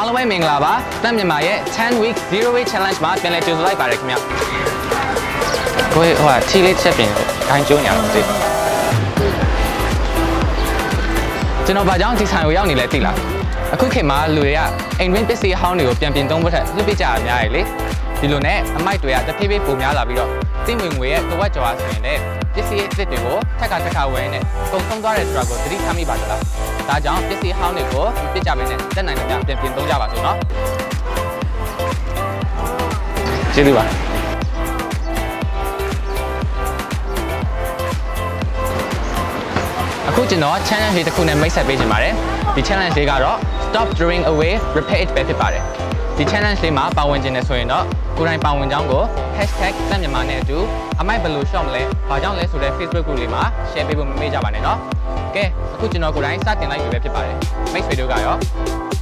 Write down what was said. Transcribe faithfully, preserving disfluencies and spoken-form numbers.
Hello, everyone. Welcome to my ten week zero weight challenge. My family just like barbecuing. We are chilling shopping. I'm Johnny. Today, I'm going to show you how to make it. I'm going to show you how to make it. I'm going to show you how to make it. Below that, I might do it to pay for my lab. Then when we do what you are saying there, this is the go, take a take away in it. Don't come to the struggle three time about that. That jump, this is how they go, pitch up in it, then I jump them in Java. Jeliba. A good note, channel hit the cool and makes a page in my the challenge they got up, stop drawing away, repair it better about it. The challenge is not going to be able to do hashtag do I might be able to Facebook group. Share people with me. Okay, I'm going to start the next video. Make sure you guys